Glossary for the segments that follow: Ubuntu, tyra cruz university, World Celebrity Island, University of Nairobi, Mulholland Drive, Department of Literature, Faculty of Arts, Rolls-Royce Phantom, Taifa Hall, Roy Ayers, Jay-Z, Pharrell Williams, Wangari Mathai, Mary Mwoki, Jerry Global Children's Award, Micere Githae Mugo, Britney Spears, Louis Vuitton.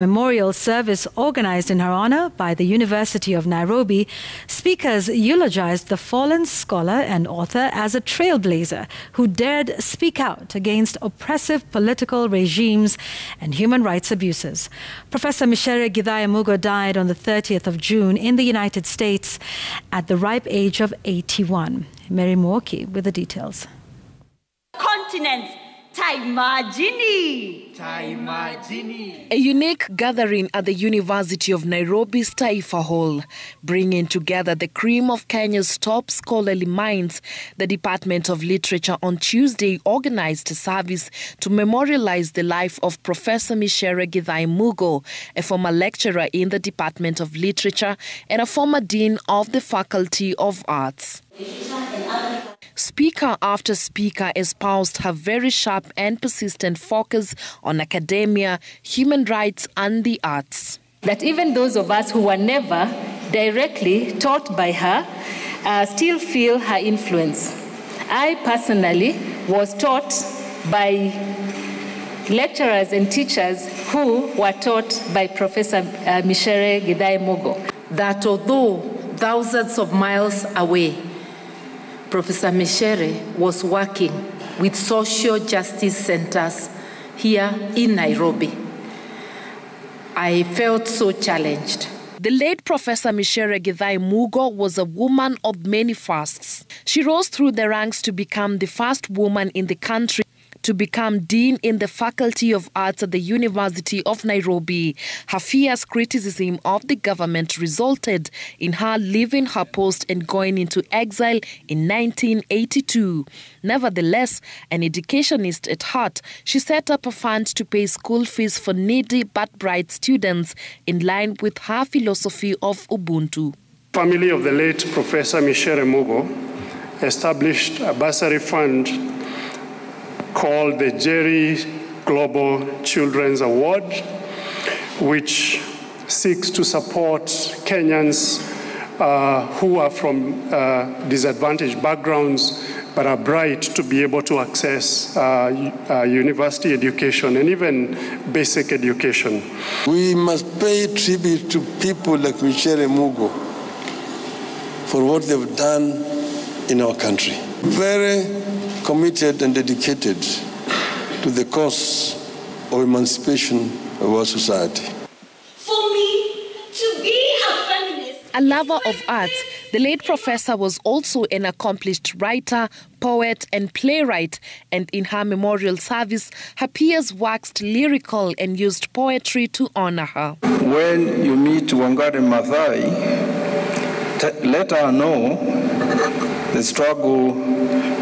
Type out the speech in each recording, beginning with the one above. Memorial service organized in her honor by the University of Nairobi, speakers eulogized the fallen scholar and author as a trailblazer who dared speak out against oppressive political regimes and human rights abuses. Professor Micere Githae Mugo died on the 30th of June in the United States at the ripe age of 81. Mary Mwoki with the details. Continents. A unique gathering at the University of Nairobi's Taifa Hall, bringing together the cream of Kenya's top scholarly minds. The Department of Literature on Tuesday organized a service to memorialize the life of Professor Micere Githae Mugo, a former lecturer in the Department of Literature and a former dean of the Faculty of Arts. Speaker after speaker espoused her very sharp and persistent focus on academia, human rights and the arts. That even those of us who were never directly taught by her still feel her influence. I personally was taught by lecturers and teachers who were taught by Professor Micere Githae Mugo. That although thousands of miles away, Professor Micere was working with social justice centers here in Nairobi. I felt so challenged. The late Professor Micere Githae Mugo was a woman of many fasts. She rose through the ranks to become the first woman in the country to become dean in the Faculty of Arts at the University of Nairobi. Her fierce criticism of the government resulted in her leaving her post and going into exile in 1982. Nevertheless, an educationist at heart, she set up a fund to pay school fees for needy but bright students in line with her philosophy of Ubuntu. The family of the late Professor Micere Mugo established a bursary fund called the Jerry Global Children's Award, which seeks to support Kenyans who are from disadvantaged backgrounds but are bright to be able to access university education and even basic education. We must pay tribute to people like Micere Mugo for what they've done in our country. Very committed and dedicated to the cause of emancipation of our society. For me, to be a feminist... A lover of arts, the late professor was also an accomplished writer, poet and playwright, and in her memorial service, her peers waxed lyrical and used poetry to honor her. When you meet Wangari Mathai, let her know the struggle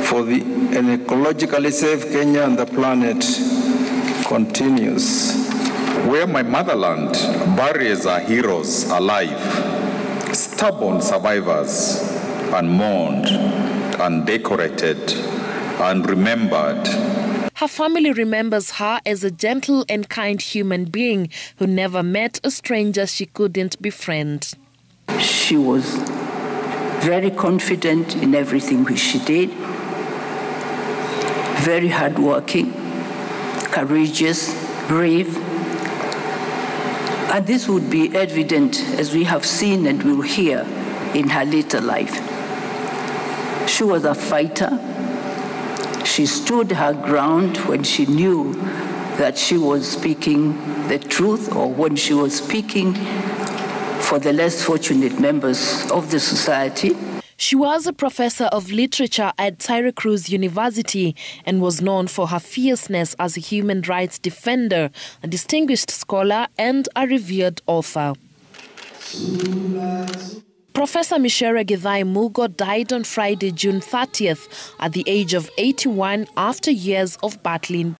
for an ecologically safe Kenya and the planet continues. Where my motherland buries our heroes alive, stubborn survivors, and mourned, and decorated, and remembered. Her family remembers her as a gentle and kind human being who never met a stranger she couldn't befriend. She was very confident in everything which she did. Very hardworking, courageous, brave. And this would be evident as we have seen and will hear in her later life. She was a fighter. She stood her ground when she knew that she was speaking the truth or when she was speaking for the less fortunate members of the society. She was a professor of literature at Tyra Cruz University and was known for her fierceness as a human rights defender, a distinguished scholar and a revered author. Professor Micere Githae Mugo died on Friday, June 30th, at the age of 81 after years of battling.